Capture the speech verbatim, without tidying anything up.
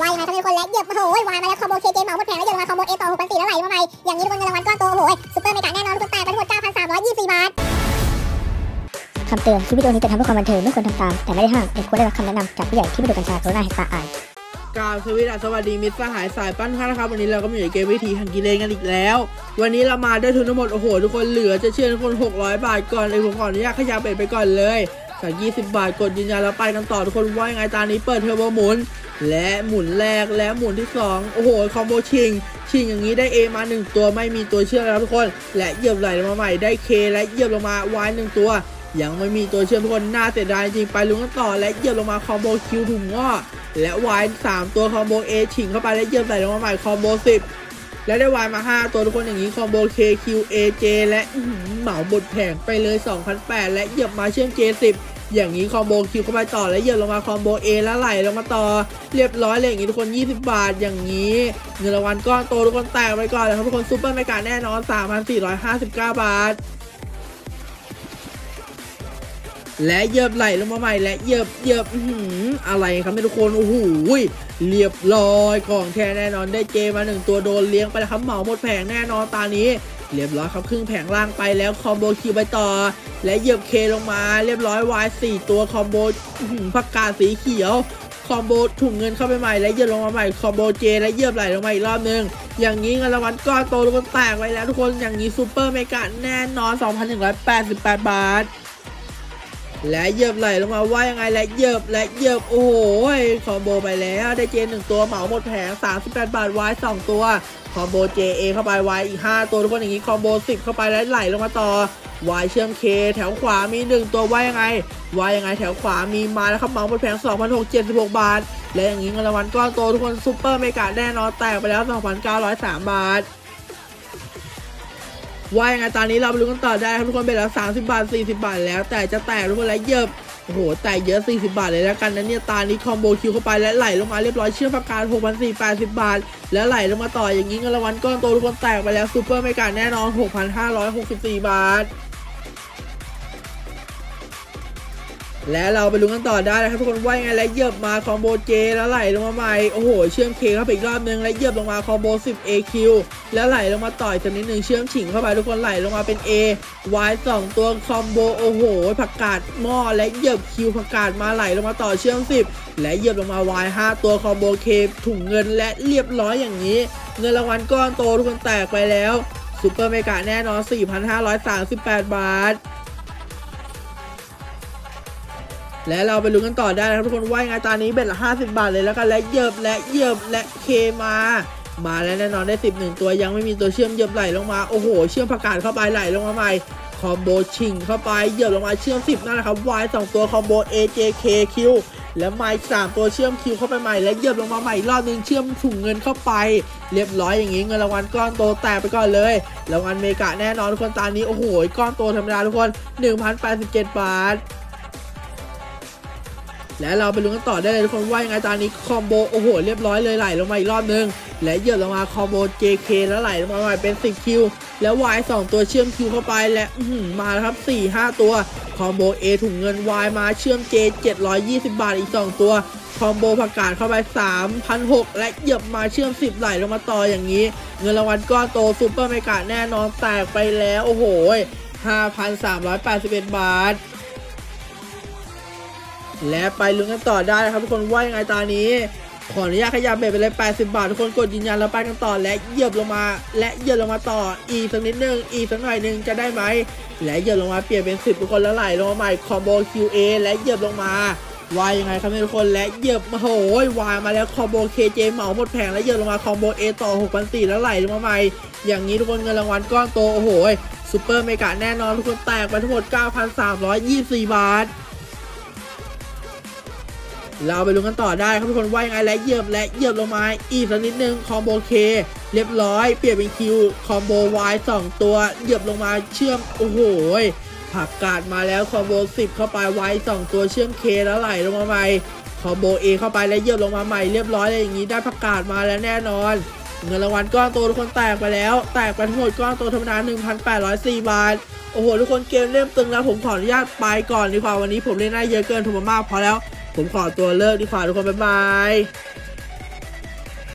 วายมาทั้งทุกคนและเหยียบโอ้โหวายมาแล้วคอมโบเคเจเหมาหมดแผงแล้วเดี๋ยวมาคอมโบเอต่อหกพันสี่แล้วไหลมาใหม่อย่างนี้ทุกคนเงินรางวัลก้อนโตโอ้โหซุปเปอร์เมกาแน่นอนทุกคนแต่ทั้งหมดเก้าพันสามร้อยยี่สิบสี่บาทคำเตือนคลิปวิดีโอนี้จะทำเพื่อความบันเทิงไม่ควรทำตามแต่ไม่ได้ห้ามเด็กควรได้รับคำแนะนำจากผู้ใหญ่ที่ไม่ดูกัญชาโซน่าเฮตตาอายกาวสวีดาสวัสดีมิตรสหายสายปั้นข้านะครับวันนี้เราก็มีเกมวิธีหังกิเลนกันอีกแล้ววันนี้เรามาด้วยทุนทั้งหมดโอ้โหทุกคนเหลือจะเชื่อทุกคนหกร้อยบาทก่อนเลยผมขออนุญาตขยับเป็นไปก่อนเลยจากยี่สิบบาทกดยืนยันแล้วไปกันต่อทุกคนว่ายังไงตอนนี้เปิดเทอร์โบหมุนและหมุนแรกและหมุนที่สองโอ้โหคอมโบชิงชิงอย่างนี้ได้เอมาหนึ่งตัวไม่มีตัวเชื่อมแล้วทุกคนและเหยียบไหลมาใหม่ได้เคและเหยียบลงมาวายหนึ่งตัวยังไม่มีตัวเชื่อมทุกคนน่าเสียดายจริงไปลุ้นกันต่อและเหยียบลงมาคอมโบคิวถุงงอและวายสามตัวคอมโบเอชิงเข้าไปและเหยียบใส่ลงมาใหม่คอมโบสิบและได้วายมาห้าตัวทุกคนอย่างนี้คอมโบ เค คิว เอ เจ และเหมาหมดแผงไปเลย สองพันแปดร้อย และเหยียบมาเชื่อม เจ สิบ อย่างนี้คอมโบคิวเข้าไปต่อและเหยียบลงมาคอมโบ A และไหลลงมาต่อเรียบร้อยเลยอย่างนี้ทุกคนยี่สิบบาทอย่างนี้เงินรางวัลก้อนโตทุกคนแตกไปก่อนเลยครับทุกคนซุปเปอร์เมกาแน่นอน สามพันสี่ร้อยห้าสิบเก้า บาทและเหยียบไหลลงมาใหม่และเหยียบเหยียบอะไรครับทุกคนโอ้โหเรียบร้อยของแท้แน่นอนได้เจมาหนึ่งตัวโดนเลี้ยงไปแล้วครับเหมาหมดแผงแน่นอนตานี้เรียบร้อยครับครึ่งแผงล่างไปแล้วคอมโบคิวไปต่อและเหยียบเคลงมาเรียบร้อยวายสี่ตัวคอมโบผักกาดสีเขียวคอมโบถุงเงินเข้าไปใหม่และเหยียบลงมาใหม่คอมโบเจและเหยียบไหลลงมาอีกรอบนึงอย่างนี้เงินรางวัลก้อนโตทุกคนแตกไปแล้วทุกคนอย่างนี้ซูเปอร์เมกาแน่นอน สองพันหนึ่งร้อยแปดสิบแปด บาทและเหยียบไหลลงมาว่ายังไงและเหยียบและเหยียบโอ้โหคอมโบไปแล้วได้เจหนึ่งตัวเหมาหมดแผงสามสิบแปดบาทวายสองตัวคอมโบ เจ เอ เข้าไปวายอีกห้าตัวทุกคนอย่างนี้คอมโบสิบเข้าไปและไหลลงมาต่อวายเชื่อม K แถวขวามีหนึ่งตัวว่ายังไงว่ายังไงแถวขวามีมาแล้วครับเหมาหมดแผง สองพันหกร้อยเจ็ดสิบหก บาทและอย่างนี้เงินรางวัลก้อนโตทุกคนซุปเปอร์เมกาแน่นอนแตกไปแล้ว สองพันเก้าร้อยสาม บาทว่ายังไงตอนนี้เราไปลุ้นกันต่อได้ครับทุกคนเป็นแล้วสามสิบบาทสี่สิบบาทแล้วแต่จะแตกทุกคนและเหยียบโอ้โหแตกเยอะสี่สิบบาทเลยแล้วกันนะเนี่ยตอนนี้คอมโบคิวเข้าไปและไหลลงมาเรียบร้อยเชื่อมประการ หกพันสี่ร้อยแปดสิบ บาทและไหลลงมาต่ออย่างนี้เงินรางวัลก้อนโตทุกคนแตกไปแล้วซูเปอร์เมกาแน่นอน หกพันห้าร้อยหกสิบสี่ บาทและเราไปลุ้นกันต่อได้นะครับทุกคนว่ายังไงและเหยียบมาคอมโบ J แล้วไหลลงมาใหม่โอ้โหเชื่อม K เข้าไปอีกรอบนึงและเหยียบลงมาคอมโบ สิบ เอ คิว แล้วไหลลงมาต่อยจำนิดนึงเชื่อมฉิงเข้าไปทุกคนไหลลงมาเป็น A Y สองตัวคอมโบโอ้โหผักกาดหม้อและเหยียบ Q ผักกาดมาไหลลงมาต่อเชื่อมสิบและเหยียบลงมา Y ห้าตัวคอมโบ K ถุงเงินและเรียบร้อยอย่างนี้เงินรางวัลก้อนโตทุกคนแตกไปแล้วซุปเปอร์เมกาแน่นอน สี่พันห้าร้อยสามสิบแปด บาทและเราไปลุ้นกันต่อได้นะครับทุกคนว่ายังไงตอนนี้เบ็ดละห้าสิบบาทเลยแล้วกันและเหยียบและเหยียบและเคมามาแล้วแน่นอนได้สิบเอ็ดตัวยังไม่มีตัวเชื่อมเหยียบไหลลงมาโอ้โหเชื่อมผักกาดเข้าไปไหลลงมาใหม่คอมโบชิงเข้าไปเหยียบลงมาเชื่อมสิบนั่นแหละครับวายสองตัวคอมโบ เอ เจ เค คิว และไม้สามตัวเชื่อม Q เข้าไปใหม่และเหยียบลงมาใหม่รอบนึงเชื่อมถุงเงินเข้าไปเรียบร้อยอย่างนี้เงินรางวัลก้อนโตแตกไปก่อนเลยรางวัลเมกะแน่นอนทุกคนตอนนี้โอ้โหก้อนโตธรรมดาทุกคน หนึ่งพันแปดสิบเจ็ด บาทและเราไปลุ้นกันต่อได้เลยทุกคนว่ายังไงตอนนี้คอมโบโอ้โหเรียบร้อยเลยไหลลงมาอีกรอบนึงและเหยียบลงมาคอมโบ เจ เค แล้วไหลลงมาใหม่เป็นสิบ คิวแล้ว Y สองตัวเชื่อม Q เข้าไปและมาแล้วครับสี่ ห้าตัวคอมโบ A ถุงเงิน Y มาเชื่อม J เจ็ดร้อยยี่สิบบาทอีกสองตัวคอมโบผักกาดเข้าไป สามพันหกร้อย และเหยียบมาเชื่อมสิบไหลลงมาต่ออย่างนี้เงินรางวัลก้อนโตซุปเปอร์เมกาแน่นอนแตกไปแล้วโอ้โห ห้าพันสามร้อยแปดสิบเอ็ด บาทและไปลุ้นกันต่อได้นะครับทุกคนว่ายังไงตอนนี้ขออนุญาตขยับเบ็ดไปเลยแปดสิบบาททุกคนกดยืนยันแล้วไปกันต่อและเหยียบลงมาและเหยียบลงมาต่ออีกสักนิดนึงอีกสักหน่อยนึงจะได้ไหมและเหยียบลงมาเปลี่ยนเป็นสิบทุกคนแล้วไหลลงมาใหม่คอมโบ คิว เอ และเหยียบลงมาวายยังไงครับทุกคนและเหยียบมาโหยวายมาแล้วคอมโบ เค เจ เหมาหมดแผงและเหยียบลงมาคอมโบ A ต่อ หกพันสี่ร้อย แล้วไหลลงมาใหม่อย่างนี้ทุกคนเงินรางวัลก้อนโตโอ้โหซุปเปอร์เมกาแน่นอนทุกคนแตกไปทั้งหมด เก้าพันสามร้อยยี่สิบสี่ บาทเราไปลุ้นกันต่อได้ครับทุกคนว่ายังไงและเหยียบและเหยียบลงมาอีกสักนิดนึงคอมโบ K เรียบร้อยเปลี่ยนเป็น Q คอมโบ Y สองตัวเหยียบลงมาเชื่อมโอ้โหผักกาดมาแล้วคอมโบสิบเข้าไป Y สองตัวเชื่อม K แล้วไหลลงมาใหม่คอมโบ A เข้าไปและเหยียบลงมาใหม่เรียบร้อยเลยอย่างนี้ได้ผักกาดมาแล้วแน่นอนเงินรางวัลก้อนโตทุกคนแตกไปแล้วแตกไปทั้งหมดก้อนโตธรรมดา หนึ่งพันแปดร้อยสี่ บาทโอ้โหทุกคนเกมเริ่มตึงแล้วผมขออนุญาตไปก่อนดีกว่าวันนี้ผมเล่นได้เยอะเกินทุกมากพอแล้วผมขอตัวเลิกดีกว่าทุกคนบ๊ายบาย